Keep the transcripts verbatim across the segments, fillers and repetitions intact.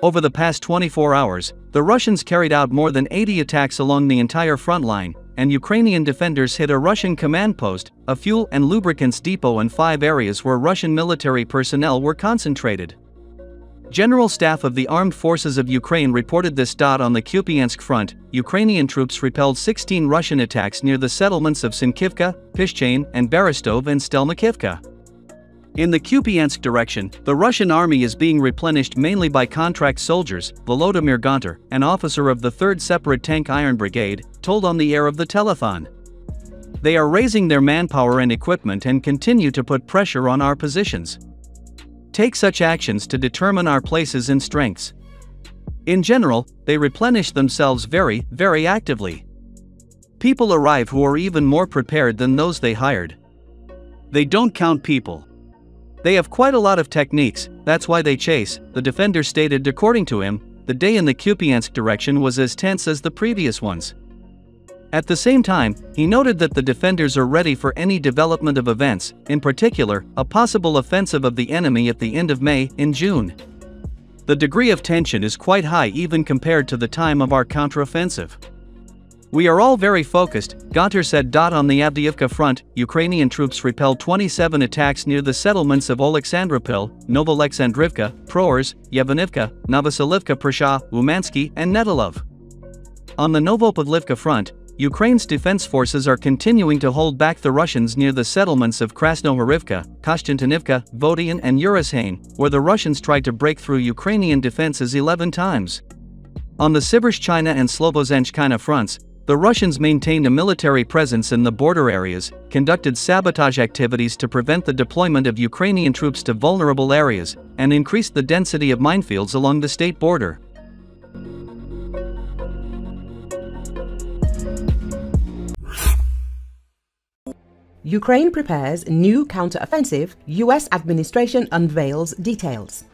Over the past twenty-four hours, the Russians carried out more than eighty attacks along the entire front line, and Ukrainian defenders hit a Russian command post, a fuel and lubricants depot, and five areas where Russian military personnel were concentrated. General Staff of the Armed Forces of Ukraine reported this. On the Kupiansk front, Ukrainian troops repelled sixteen Russian attacks near the settlements of Synkivka, Pishchane, and Berestove and Stelmakhivka. In the Kupiansk direction, the Russian army is being replenished mainly by contract soldiers, Volodymyr Gontar, an officer of the third Separate Tank Iron Brigade, told on the air of the telethon. "They are raising their manpower and equipment and continue to put pressure on our positions. Take such actions to determine our places and strengths. In general, they replenish themselves very, very actively. People arrive who are even more prepared than those they hired. They don't count people. They have quite a lot of techniques, that's why they chase," the defender stated. According to him, the day in the Kupiansk direction was as tense as the previous ones. At the same time, he noted that the defenders are ready for any development of events, in particular, a possible offensive of the enemy at the end of May and June. "The degree of tension is quite high even compared to the time of our counteroffensive. We are all very focused," Gontar said. On the Avdiivka front, Ukrainian troops repelled twenty-seven attacks near the settlements of Oleksandropil, Novoselivka, Proers, Yevanivka, Novoselivka, Prisha, Umansky, and Nedelov. On the Novopavlivka front, Ukraine's defense forces are continuing to hold back the Russians near the settlements of Krasnohorivka, Kostiantynivka, Vodiane, and Urozhaine, where the Russians tried to break through Ukrainian defenses eleven times. On the Sivershchyna and Slovozhanshchy fronts, the Russians maintained a military presence in the border areas, conducted sabotage activities to prevent the deployment of Ukrainian troops to vulnerable areas, and increased the density of minefields along the state border. Ukraine prepares new counteroffensive, U S administration unveils details.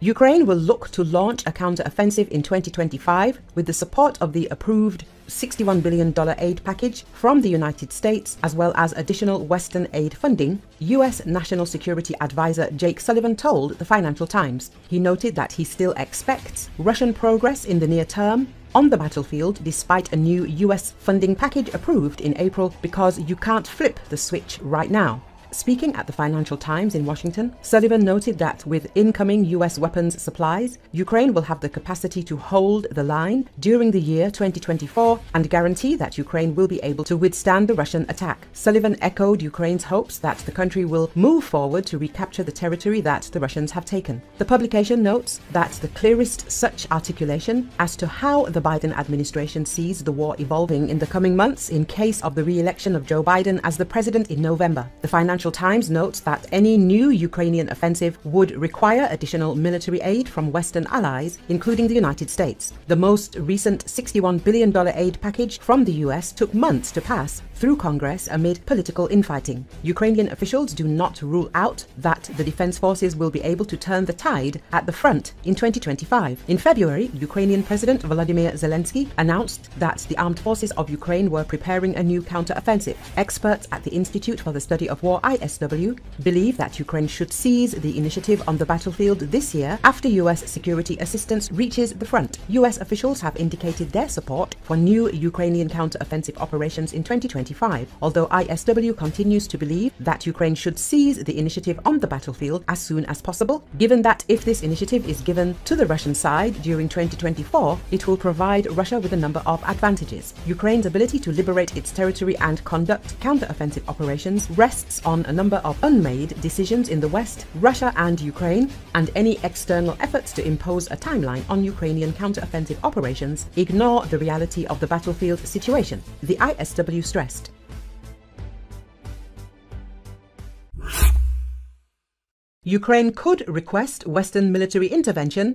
Ukraine will look to launch a counteroffensive in twenty twenty-five with the support of the approved sixty-one billion dollar aid package from the United States, as well as additional Western aid funding, U S National Security Advisor Jake Sullivan told the Financial Times. He noted that he still expects Russian progress in the near term on the battlefield despite a new U S funding package approved in April, because you can't flip the switch right now. Speaking at the Financial Times in Washington, Sullivan noted that with incoming U S weapons supplies, Ukraine will have the capacity to hold the line during the year twenty twenty-four and guarantee that Ukraine will be able to withstand the Russian attack. Sullivan echoed Ukraine's hopes that the country will move forward to recapture the territory that the Russians have taken. The publication notes that the clearest such articulation as to how the Biden administration sees the war evolving in the coming months in case of the re-election of Joe Biden as the president in November. The Financial The Financial Times notes that any new Ukrainian offensive would require additional military aid from Western allies, including the United States. The most recent sixty-one billion dollar aid package from the U S took months to pass through Congress amid political infighting. Ukrainian officials do not rule out that the defense forces will be able to turn the tide at the front in twenty twenty-five. In February, Ukrainian President Volodymyr Zelensky announced that the armed forces of Ukraine were preparing a new counteroffensive. Experts at the Institute for the Study of War I S W believe that Ukraine should seize the initiative on the battlefield this year after U S security assistance reaches the front. U S officials have indicated their support for new Ukrainian counter-offensive operations in twenty twenty-five, although I S W continues to believe that Ukraine should seize the initiative on the battlefield as soon as possible, given that if this initiative is given to the Russian side during twenty twenty-four, it will provide Russia with a number of advantages. Ukraine's ability to liberate its territory and conduct counter-offensive operations rests on a number of unmade decisions in the West, Russia and Ukraine, and any external efforts to impose a timeline on Ukrainian counteroffensive operations ignore the reality of the battlefield situation, the I S W stressed. Ukraine could request Western military intervention,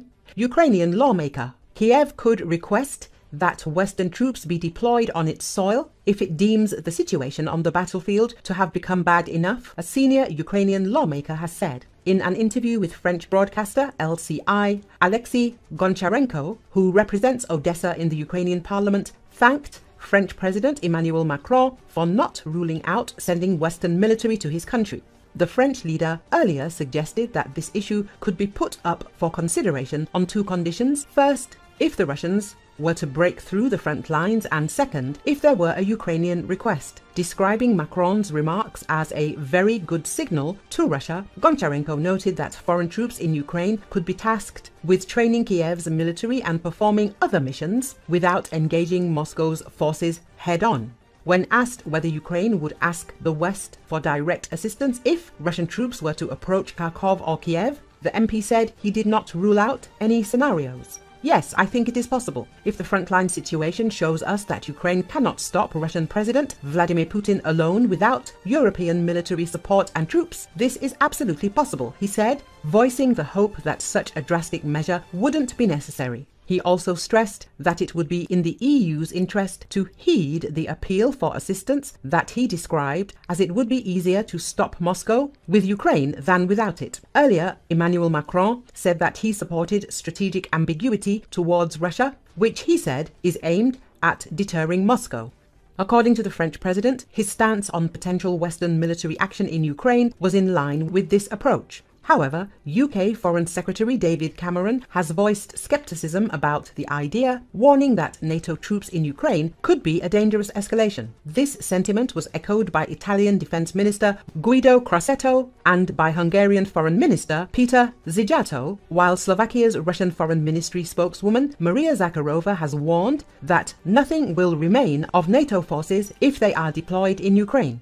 Ukrainian lawmaker. Kiev could request that Western troops be deployed on its soil if it deems the situation on the battlefield to have become bad enough, a senior Ukrainian lawmaker has said. In an interview with French broadcaster L C I, Alexei Goncharenko, who represents Odessa in the Ukrainian parliament, thanked French President Emmanuel Macron for not ruling out sending Western military to his country. The French leader earlier suggested that this issue could be put up for consideration on two conditions. First, if the Russians were to break through the front lines, and second, if there were a Ukrainian request. Describing Macron's remarks as a very good signal to Russia, Goncharenko noted that foreign troops in Ukraine could be tasked with training Kiev's military and performing other missions without engaging Moscow's forces head-on. When asked whether Ukraine would ask the West for direct assistance if Russian troops were to approach Kharkov or Kiev, the M P said he did not rule out any scenarios. Yes, I think it is possible. If the frontline situation shows us that Ukraine cannot stop Russian President Vladimir Putin alone without European military support and troops, this is absolutely possible, he said, voicing the hope that such a drastic measure wouldn't be necessary. He also stressed that it would be in the E U's interest to heed the appeal for assistance that he described, as it would be easier to stop Moscow with Ukraine than without it. Earlier, Emmanuel Macron said that he supported strategic ambiguity towards Russia, which he said is aimed at deterring Moscow. According to the French president, his stance on potential Western military action in Ukraine was in line with this approach. However, U K Foreign Secretary David Cameron has voiced scepticism about the idea, warning that NATO troops in Ukraine could be a dangerous escalation. This sentiment was echoed by Italian Defence Minister Guido Crosetto and by Hungarian Foreign Minister Péter Szijjártó, while Slovakia's Russian Foreign Ministry spokeswoman Maria Zakharova has warned that nothing will remain of NATO forces if they are deployed in Ukraine.